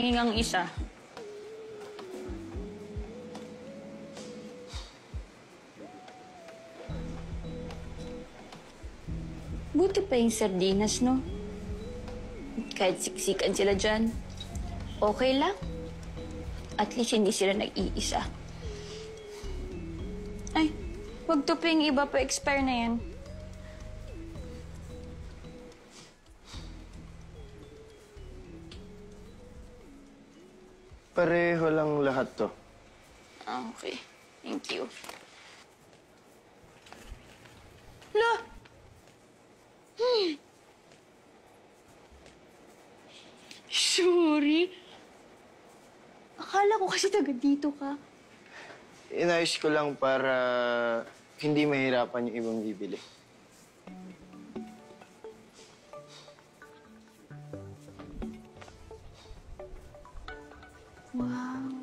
Hingang isa. Buti pa yung sardinas, no? Kahit siksikan sila dyan, okay lang. At least hindi sila nag-iisa. Ay, wag to pa yung iba, pa-expire na yan. Pareho lang lahat to. Ah, okay. Thank you. Lo! Sorry. Akala ko kasi taga dito ka. Inayos ko lang para hindi mahirapan yung ibang bibili. Wow.